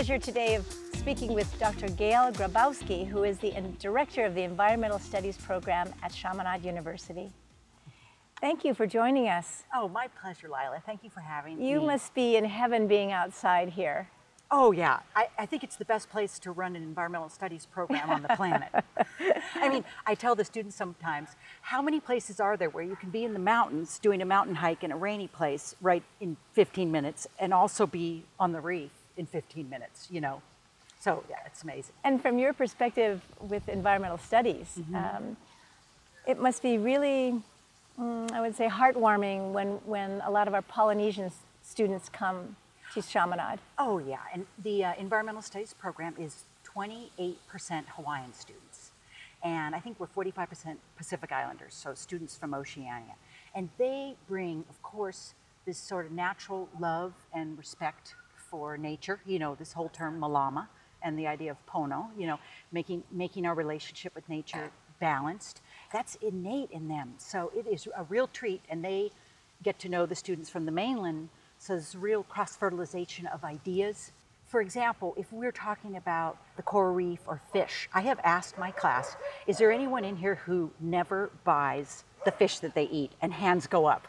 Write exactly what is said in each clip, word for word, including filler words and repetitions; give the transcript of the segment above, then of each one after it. pleasure today of speaking with Doctor Gail Grabowsky, who is the director of the Environmental Studies Program at Chaminade University. Thank you for joining us. Oh, my pleasure, Lila. Thank you for having me. You must be in heaven being outside here. Oh, yeah. I, I think it's the best place to run an environmental studies program on the planet. I mean, I tell the students sometimes, how many places are there where you can be in the mountains doing a mountain hike in a rainy place right in fifteen minutes and also be on the reef in fifteen minutes, you know? So, yeah, it's amazing. And from your perspective with environmental studies, mm-hmm. um, it must be really... I would say heartwarming when, when a lot of our Polynesian students come to Chaminade. Oh yeah, and the uh, Environmental Studies program is twenty-eight percent Hawaiian students. And I think we're forty-five percent Pacific Islanders, so students from Oceania. And they bring, of course, this sort of natural love and respect for nature, you know, this whole term malama and the idea of pono, you know, making, making our relationship with nature balanced. That's innate in them. So it is a real treat, and they get to know the students from the mainland, so there's real cross-fertilization of ideas. For example, if we're talking about the coral reef or fish, I have asked my class, is there anyone in here who never buys the fish that they eat? And hands go up.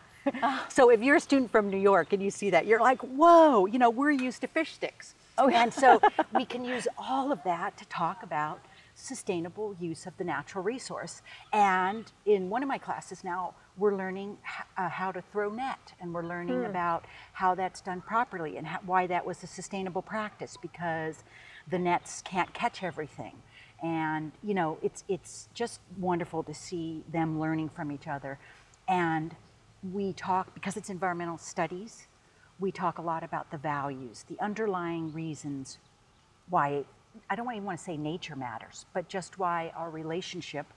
So if you're a student from New York and you see that, you're like, whoa, you know, we're used to fish sticks. Oh, yeah. And so we can use all of that to talk about sustainable use of the natural resource. And in one of my classes now, we're learning uh, how to throw net, and we're learning mm. about how that's done properly and how, why that was a sustainable practice, because the nets can't catch everything. And you know, it's, it's just wonderful to see them learning from each other. And we talk, because it's environmental studies, we talk a lot about the values, the underlying reasons why, I don't even want to say nature matters, but just why our relationship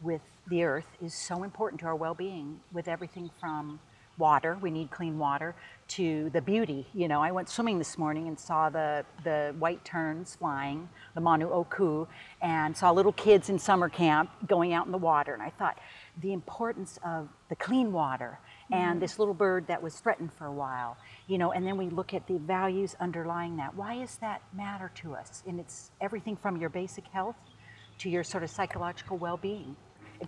with the earth is so important to our well-being, with everything from water, we need clean water, to the beauty. You know, I went swimming this morning and saw the, the white terns flying, the Manu Oku, and saw little kids in summer camp going out in the water. And I thought the importance of the clean water and mm-hmm. this little bird that was threatened for a while, you know, and then we look at the values underlying that. Why does that matter to us? And it's everything from your basic health to your sort of psychological well-being.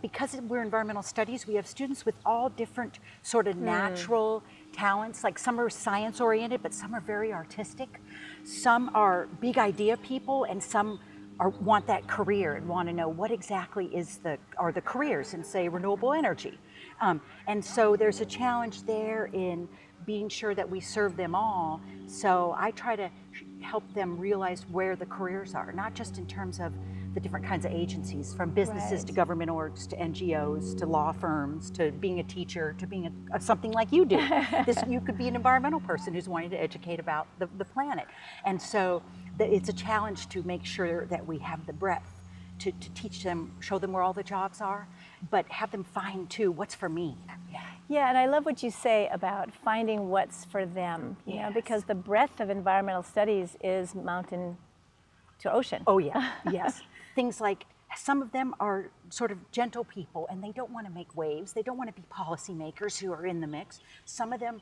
Because we're environmental studies, we have students with all different sort of natural mm. talents. Like some are science-oriented, but some are very artistic. Some are big idea people, and some are, want that career and want to know what exactly is the are the careers in, say, renewable energy. Um, and so there's a challenge there in being sure that we serve them all. So I try to help them realize where the careers are, not just in terms of the different kinds of agencies, from businesses right. to government orgs, to N G Os, to law firms, to being a teacher, to being a, a, something like you do. This, you could be an environmental person who's wanting to educate about the, the planet. And so the, it's a challenge to make sure that we have the breadth to, to teach them, show them where all the jobs are, but have them find too, what's for me? Yeah, yeah, and I love what you say about finding what's for them, you yes. know, because the breadth of environmental studies is mountain to ocean. Oh yeah, yes. Things like, some of them are sort of gentle people and they don't want to make waves. They don't want to be policymakers who are in the mix. Some of them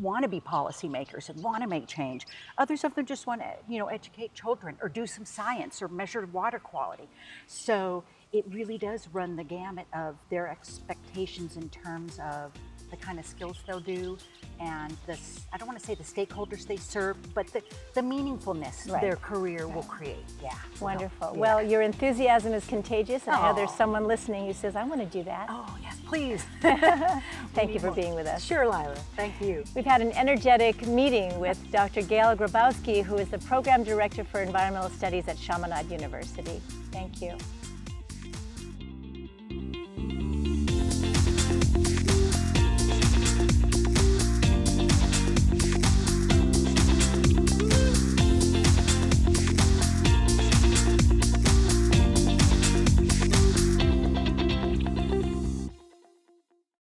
want to be policymakers and want to make change. Others of them just want to, you know, educate children or do some science or measure water quality. So it really does run the gamut of their expectations in terms of the kind of skills they'll do and the, I don't want to say the stakeholders they serve, but the, the meaningfulness right. their career right. will create. Yeah. Wonderful. Yeah. Well, your enthusiasm is contagious, and oh. now there's someone listening who says, I want to do that. Oh, yes, please. Thank you for being with us. Sure, Lila. Thank you. We've had an energetic meeting with Doctor Gail Grabowsky, who is the Program Director for Environmental Studies at Chaminade University. Thank you.